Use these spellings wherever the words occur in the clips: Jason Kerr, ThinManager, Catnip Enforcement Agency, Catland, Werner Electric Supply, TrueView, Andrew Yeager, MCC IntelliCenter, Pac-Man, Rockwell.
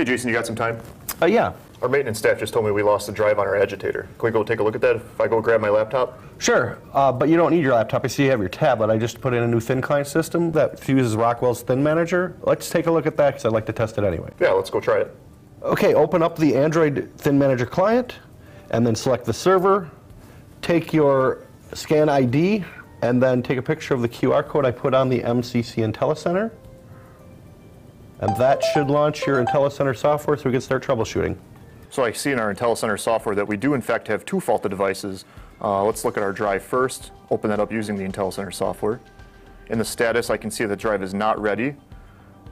Hey, Jason, you got some time? Yeah. Our maintenance staff just told me we lost the drive on our agitator. Can we go take a look at that if I go grab my laptop? Sure, but you don't need your laptop. I see you have your tablet. I just put in a new thin client system that fuses Rockwell's ThinManager. Let's take a look at that because I'd like to test it anyway. Yeah, let's go try it. Okay, open up the Android ThinManager client and then select the server. Take your scan ID and then take a picture of the QR code I put on the MCC IntelliCenter. And that should launch your IntelliCenter software so we can start troubleshooting. So I see in our IntelliCenter software that we do in fact have two faulted devices. Let's look at our drive first, open that up using the IntelliCenter software. In the status I can see the drive is not ready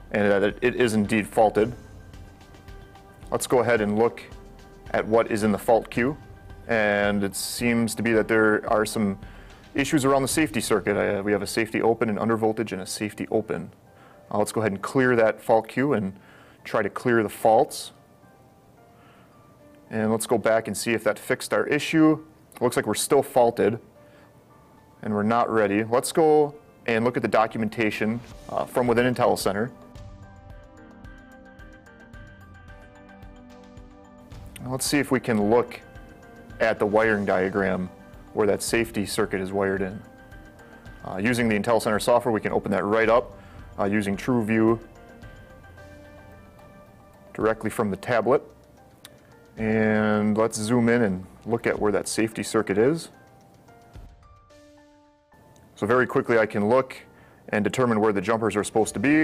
and that it is indeed faulted. Let's go ahead and look at what is in the fault queue, and it seems to be that there are some issues around the safety circuit. We have a safety open, an undervoltage, and a safety open. Let's go ahead and clear that fault queue and try to clear the faults. And let's go back and see if that fixed our issue. It looks like we're still faulted and we're not ready. Let's go and look at the documentation from within IntelliCenter. Let's see if we can look at the wiring diagram where that safety circuit is wired in. Using the IntelliCenter software, we can open that right up using TrueView directly from the tablet. And let's zoom in and look at where that safety circuit is. So very quickly I can look and determine where the jumpers are supposed to be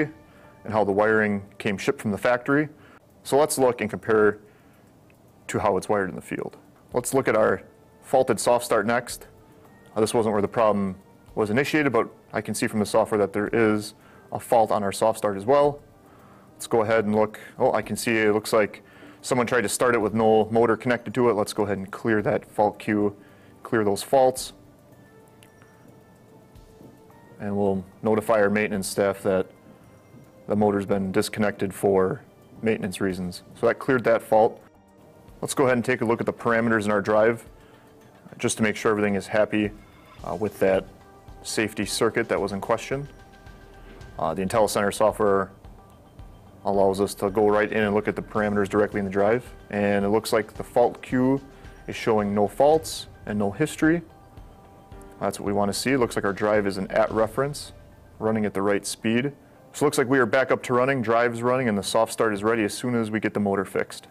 and how the wiring came shipped from the factory. So let's look and compare to how it's wired in the field. Let's look at our faulted soft start next. This wasn't where the problem was initiated, but I can see from the software that there is a fault on our soft start as well. Let's go ahead and look. Oh, I can see it looks like someone tried to start it with no motor connected to it. Let's go ahead and clear that fault queue, clear those faults. And we'll notify our maintenance staff that the motor's been disconnected for maintenance reasons. So that cleared that fault. Let's go ahead and take a look at the parameters in our drive just to make sure everything is happy with that safety circuit that was in question. The IntelliCenter software allows us to go right in and look at the parameters directly in the drive. And it looks like the fault queue is showing no faults and no history. That's what we want to see. It looks like our drive is an at reference, running at the right speed. So it looks like we are back up to running, drive's running, and the soft start is ready as soon as we get the motor fixed.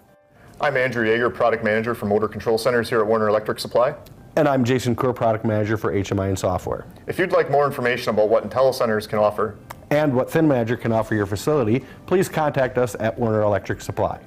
I'm Andrew Yeager, Product Manager for Motor Control Centers here at Werner Electric Supply. And I'm Jason Kerr, Product Manager for HMI and Software. If you'd like more information about what IntelliCenters can offer, and what ThinManager can offer your facility, please contact us at Werner Electric Supply.